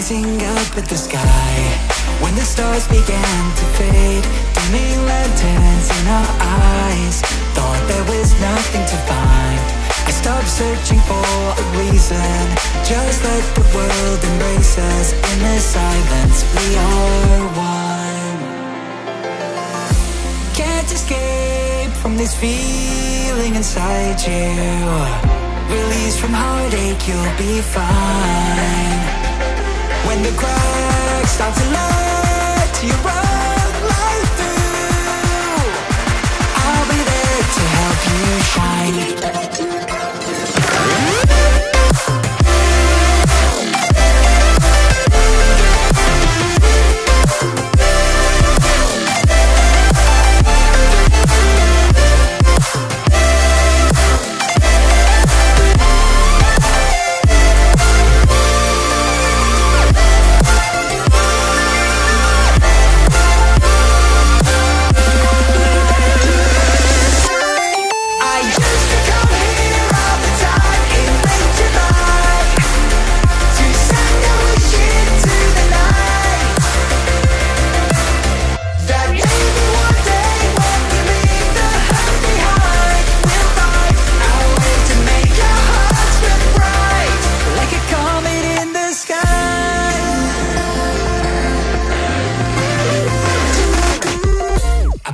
gazing up at the sky, when the stars began to fade, dimming lanterns in our eyes, thought there was nothing to find. I stopped searching for a reason, just let the world embrace us. In the silence we are one. Can't escape from this feeling inside you. Release from heartache, you'll be fine. When the crack starts to light, you run light through. I'll be there to help you shine.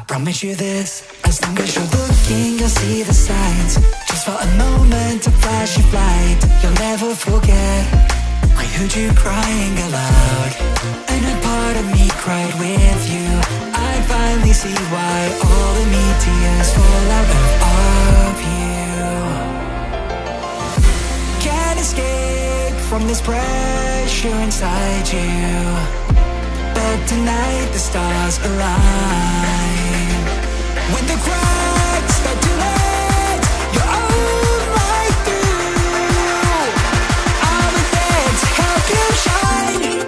Promise you this, as long as you're looking, you'll see the signs. Just for a moment, a flashy light, you'll never forget. I heard you crying aloud, and a part of me cried with you. I finally see why all the meteors fall out of you. Can't escape from this pressure inside you, but tonight the stars align. When the cracks start to light, you're all right through. I'll be there to help you shine.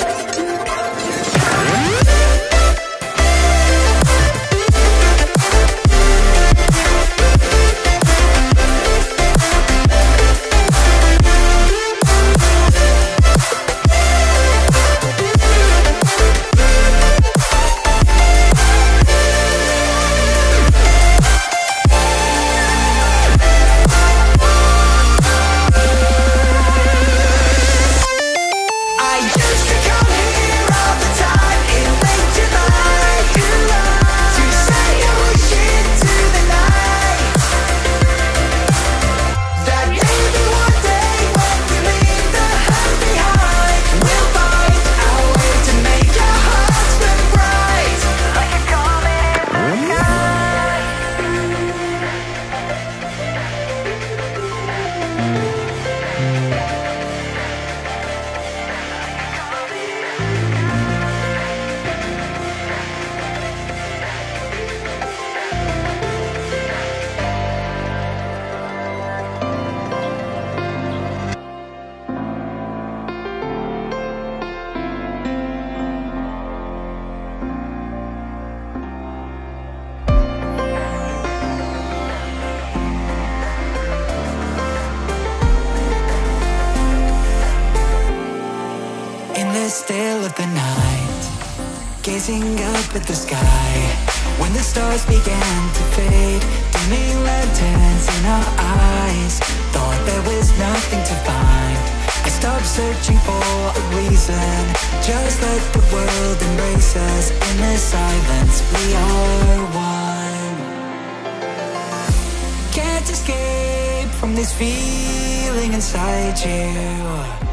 Still of the night, gazing up at the sky, when the stars began to fade, dimming lanterns in our eyes, thought there was nothing to find. I stopped searching for a reason, just let the world embrace us. In the silence we are one. Can't escape from this feeling inside you.